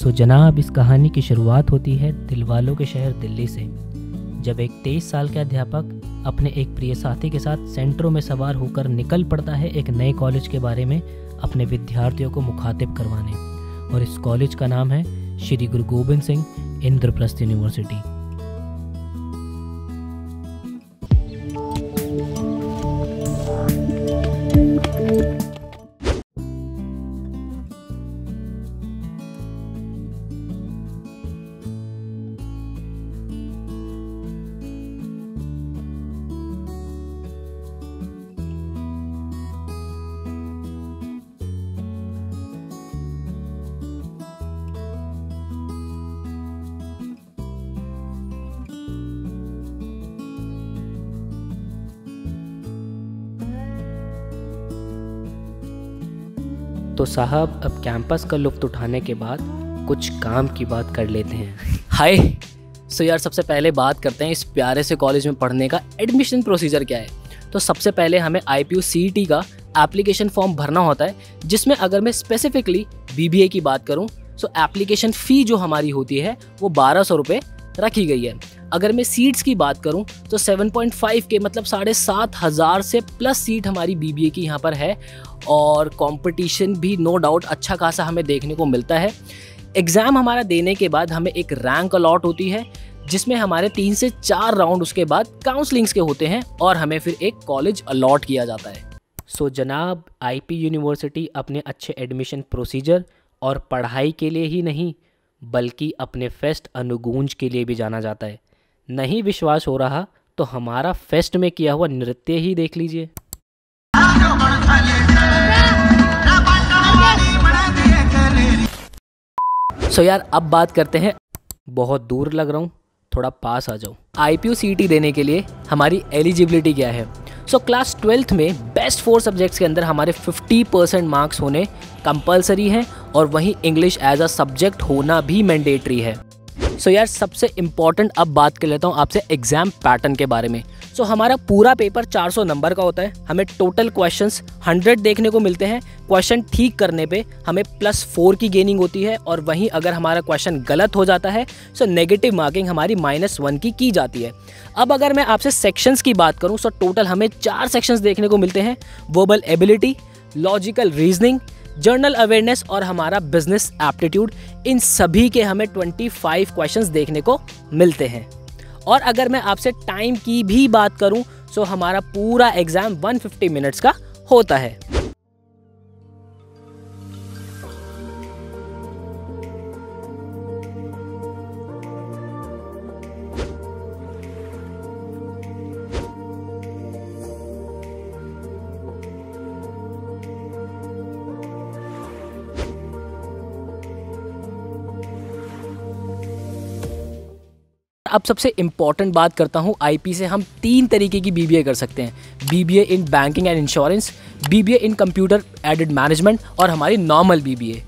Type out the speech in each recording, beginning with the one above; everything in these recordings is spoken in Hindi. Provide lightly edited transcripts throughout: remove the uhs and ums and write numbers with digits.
सो जनाब, इस कहानी की शुरुआत होती है दिलवालों के शहर दिल्ली से, जब एक 23 साल का अध्यापक अपने एक प्रिय साथी के साथ सेंट्रो में सवार होकर निकल पड़ता है एक नए कॉलेज के बारे में अपने विद्यार्थियों को मुखातिब करवाने, और इस कॉलेज का नाम है श्री गुरु गोविंद सिंह इंद्रप्रस्थ यूनिवर्सिटी। तो साहब, अब कैंपस का लुफ्त उठाने के बाद कुछ काम की बात कर लेते हैं। हाय सो यार, सबसे पहले बात करते हैं इस प्यारे से कॉलेज में पढ़ने का एडमिशन प्रोसीजर क्या है। तो सबसे पहले हमें आईपीयू सीईटी का एप्लीकेशन फॉर्म भरना होता है, जिसमें अगर मैं स्पेसिफिकली बीबीए की बात करूं तो एप्लीकेशन फ़ी जो हमारी होती है वो 1200 रुपये रखी गई है। अगर मैं सीट्स की बात करूं तो 7.5 के मतलब 7500 से प्लस सीट हमारी बीबीए की यहां पर है, और कंपटीशन भी नो डाउट अच्छा खासा हमें देखने को मिलता है। एग्ज़ाम हमारा देने के बाद हमें एक रैंक अलॉट होती है, जिसमें हमारे 3 से 4 राउंड उसके बाद काउंसलिंग्स के होते हैं और हमें फिर एक कॉलेज अलॉट किया जाता है। सो जनाब, आईपी यूनिवर्सिटी अपने अच्छे एडमिशन प्रोसीजर और पढ़ाई के लिए ही नहीं बल्कि अपने फेस्ट अनुगूंज के लिए भी जाना जाता है। नहीं विश्वास हो रहा तो हमारा फेस्ट में किया हुआ नृत्य ही देख लीजिए। सो यार, अब बात करते हैं, बहुत दूर लग रहा हूँ, थोड़ा पास आ जाओ। आईपीयू सीईटी देने के लिए हमारी एलिजिबिलिटी क्या है। सो क्लास 12th में बेस्ट 4 सब्जेक्ट्स के अंदर हमारे 50% मार्क्स होने कंपलसरी हैं, और वहीं इंग्लिश एज अ सब्जेक्ट होना भी मैंडेटरी है। सो यार, सबसे इम्पॉर्टेंट अब बात कर लेता हूँ आपसे एग्ज़ाम पैटर्न के बारे में। सो हमारा पूरा पेपर 400 नंबर का होता है, हमें टोटल क्वेश्चंस 100 देखने को मिलते हैं। क्वेश्चन ठीक करने पे हमें +4 की गेनिंग होती है, और वहीं अगर हमारा क्वेश्चन गलत हो जाता है सो नेगेटिव मार्किंग हमारी -1 की जाती है। अब अगर मैं आपसे सेक्शंस की बात करूँ सो टोटल हमें 4 सेक्शंस देखने को मिलते हैं, verbal ability, logical reasoning, general awareness और हमारा बिजनेस एप्टीट्यूड। इन सभी के हमें 25 क्वेश्चंस देखने को मिलते हैं। और अगर मैं आपसे टाइम की भी बात करूं तो हमारा पूरा एग्ज़ाम 150 मिनट्स का होता है। अब सबसे इम्पॉर्टेंट बात करता हूँ, आईपी से हम 3 तरीके की बीबीए कर सकते हैं। BBA in banking and insurance, BBA in computer aided management और हमारी normal BBA.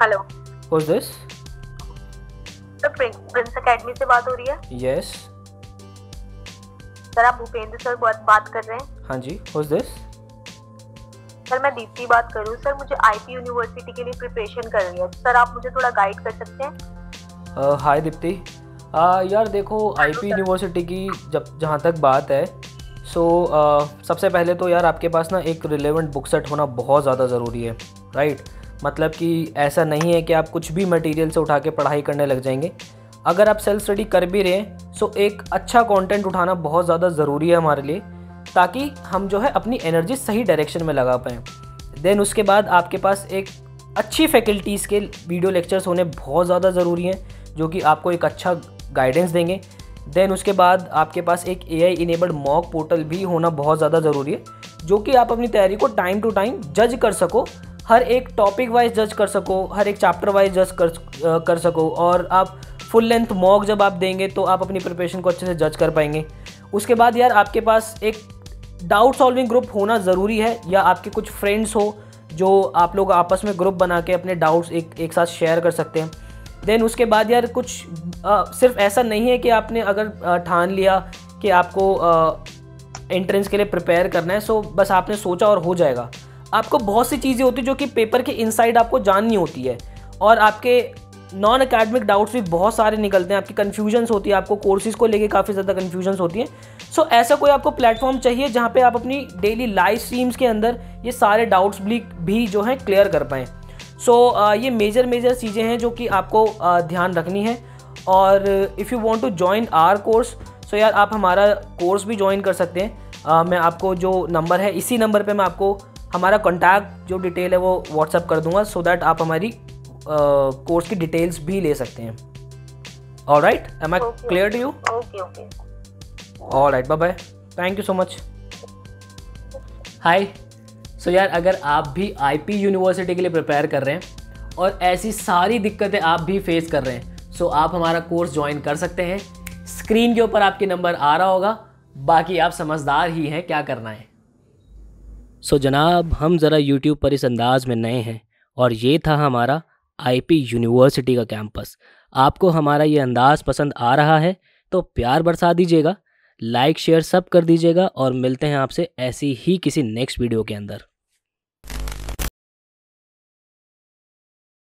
Hello, who's this? Sir, Prince academy से बात हो रही है? यस सर, आप भूपेंद्र सर बात कर रहे हैं? हाँ जी, who's this? सर, मैं दीप्ति बात कर रही हूँ। सर, मुझे आईपी यूनिवर्सिटी के लिए प्रिपरेशन कर रही है, सर आप मुझे थोड़ा गाइड कर सकते हैं? हाय दीप्ति, यार देखो, आईपी यूनिवर्सिटी की जहाँ तक बात है सो सबसे पहले तो यार आपके पास ना एक रिलेवेंट बुक सेट होना बहुत ज़्यादा ज़रूरी है, राइट? मतलब कि ऐसा नहीं है कि आप कुछ भी मटेरियल से उठा के पढ़ाई करने लग जाएंगे। अगर आप सेल्फ स्टडी कर भी रहे हैं सो एक अच्छा कंटेंट उठाना बहुत ज़्यादा ज़रूरी है हमारे लिए, ताकि हम जो है अपनी एनर्जी सही डायरेक्शन में लगा पाएँ। देन उसके बाद आपके पास एक अच्छी फैकल्टीज़ के वीडियो लेक्चर्स होने बहुत ज़्यादा ज़रूरी हैं, जो कि आपको एक अच्छा गाइडेंस देंगे। देन उसके बाद आपके पास एक एआई इनेबल्ड मॉक पोर्टल भी होना बहुत ज़्यादा ज़रूरी है, जो कि आप अपनी तैयारी को टाइम टू टाइम जज कर सको, हर एक टॉपिक वाइज जज कर सको, हर एक चैप्टर वाइज जज कर सको, और आप फुल लेंथ मॉक जब आप देंगे तो आप अपनी प्रिपरेशन को अच्छे से जज कर पाएंगे। उसके बाद यार आपके पास एक डाउट सॉल्विंग ग्रुप होना ज़रूरी है, या आपके कुछ फ्रेंड्स हो जो आप लोग आपस में ग्रुप बना के अपने डाउट्स एक साथ शेयर कर सकते हैं। देन उसके बाद यार कुछ सिर्फ ऐसा नहीं है कि आपने अगर ठान लिया कि आपको एंट्रेंस के लिए प्रिपेयर करना है सो बस आपने सोचा और हो जाएगा। आपको बहुत सी चीज़ें होती हैं जो कि पेपर के इनसाइड आपको जाननी होती है, और आपके नॉन एकेडमिक डाउट्स भी बहुत सारे निकलते हैं, आपकी कन्फ्यूजन्स होती है, आपको कोर्सेज़ को लेके काफ़ी ज़्यादा कन्फ्यूजन्स होती हैं। सो ऐसा कोई आपको प्लेटफॉर्म चाहिए जहाँ पे आप अपनी डेली लाइव स्ट्रीम्स के अंदर ये सारे डाउट्स भी जो हैं क्लियर कर पाएँ। सो ये मेजर चीज़ें हैं जो कि आपको ध्यान रखनी है। और if you want to join our course, so यार आप हमारा कोर्स भी ज्वाइन कर सकते हैं। मैं आपको जो नंबर है इसी नंबर पे मैं आपको हमारा कॉन्टैक्ट जो डिटेल है वो व्हाट्सअप कर दूंगा, सो दैट आप हमारी कोर्स की डिटेल्स भी ले सकते हैं। Alright, am I clear to you? Alright, bye bye, thank you so much. Hi, so यार अगर आप भी आईपीयू यूनिवर्सिटी के लिए प्रिपेयर कर रहे हैं और ऐसी सारी दिक्कतें आप भी फेस कर रहे हैं, सो आप हमारा कोर्स ज्वाइन कर सकते हैं। स्क्रीन के ऊपर आपके नंबर आ रहा होगा, बाकी आप समझदार ही हैं क्या करना है। सो जनाब, हम ज़रा YouTube पर इस अंदाज में नए हैं, और ये था हमारा आईपी यूनिवर्सिटी का कैंपस। आपको हमारा ये अंदाज पसंद आ रहा है तो प्यार बरसा दीजिएगा, लाइक शेयर सब कर दीजिएगा, और मिलते हैं आपसे ऐसी ही किसी नेक्स्ट वीडियो के अंदर।